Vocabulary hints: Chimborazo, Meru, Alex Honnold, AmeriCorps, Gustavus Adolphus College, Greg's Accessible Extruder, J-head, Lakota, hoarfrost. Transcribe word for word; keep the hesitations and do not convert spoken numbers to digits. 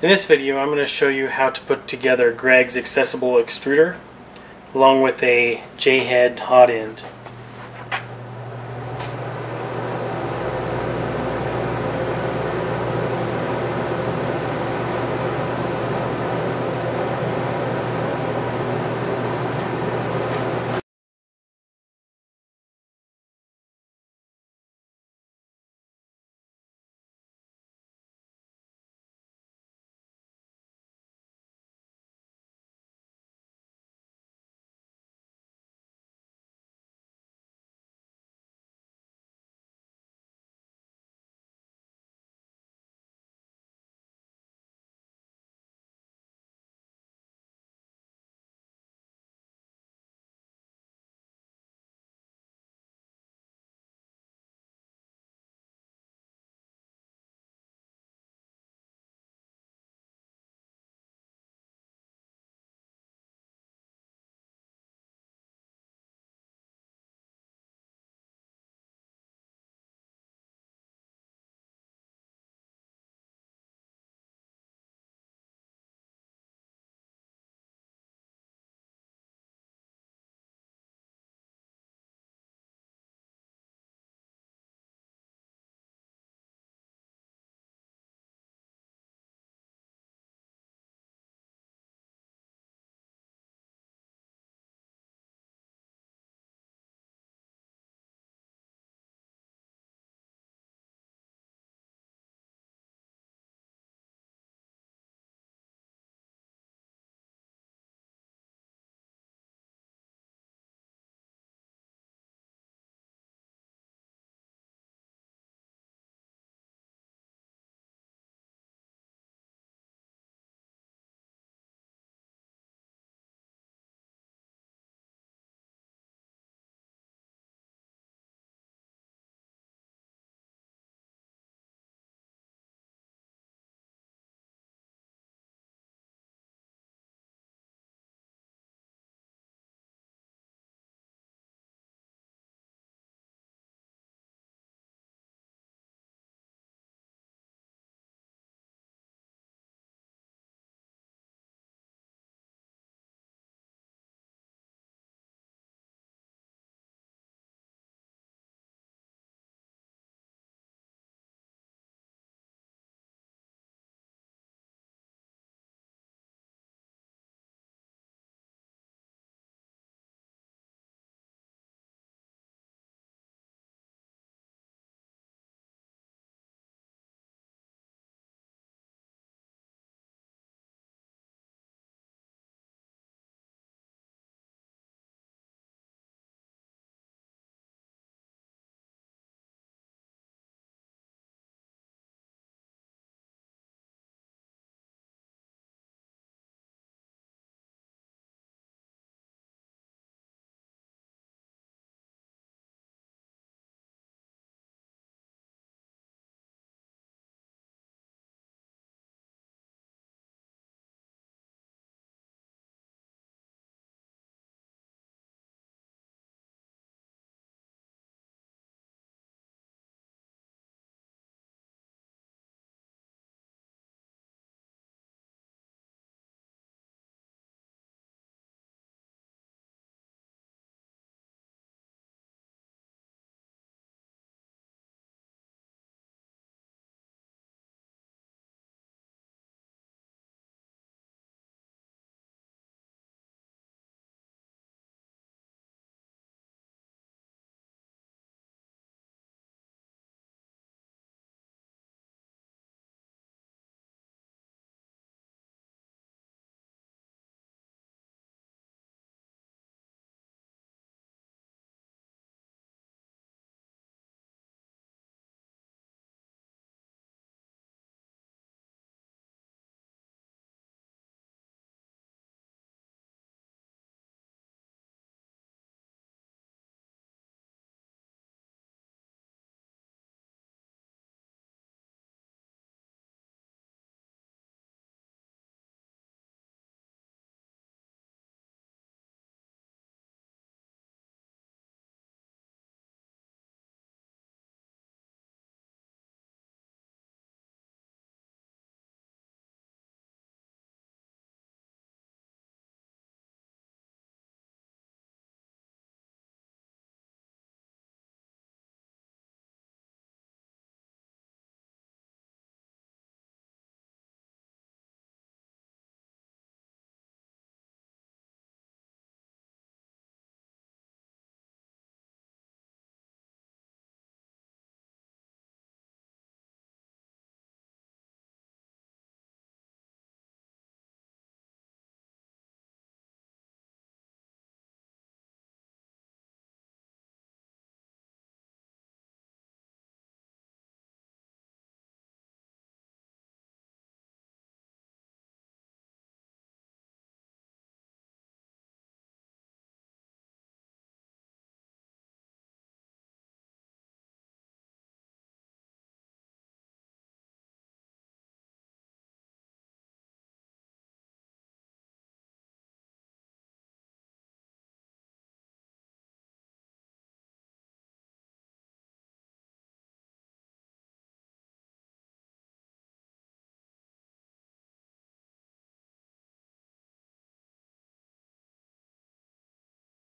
In this video, I'm going to show you how to put together Greg's Accessible Extruder along with a J-head hot end.